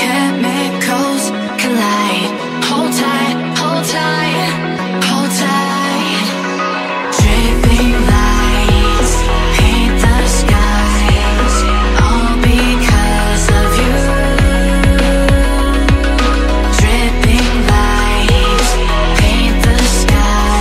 chemicals collide. Hold tight, hold tight. Dripping lights paint the skies, all because of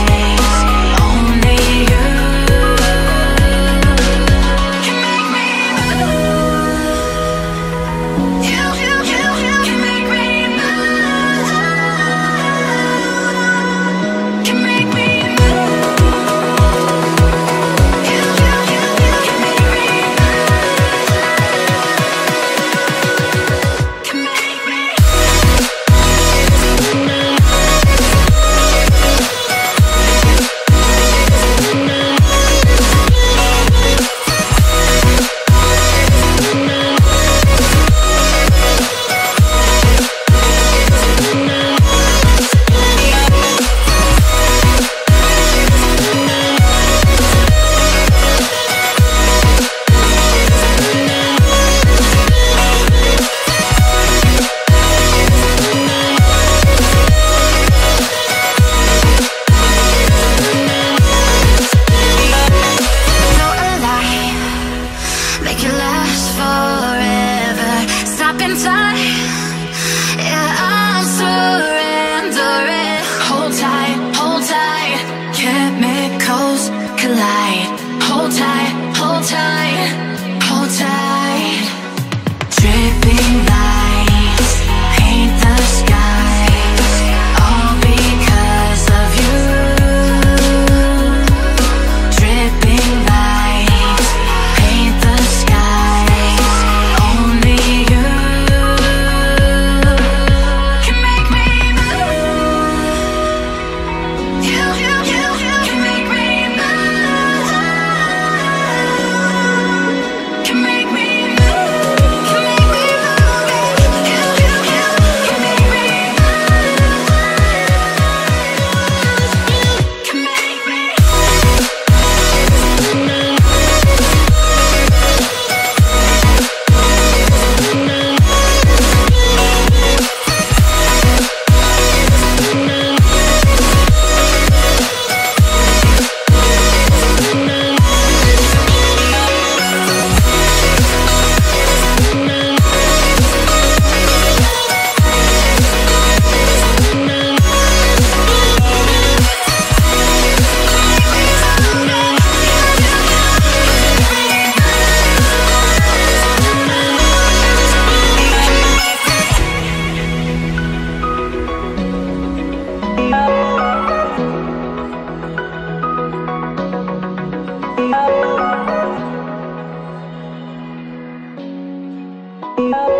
you. Dripping lights paint the skies, only you can make me move. You can make me move. Can make me move. You can make me move. Can make me move. Make it last forever. Stop in time. Yeah, I'll surrender it. Hold tight, chemicals collide. Hold tight, hold tight. Dripping lights paint the skies, all because of you. Dripping lights paint the skies, only you can make me move. You can make me move. Can make me move. Can make me move. Can make me move. Can make me move. Oh,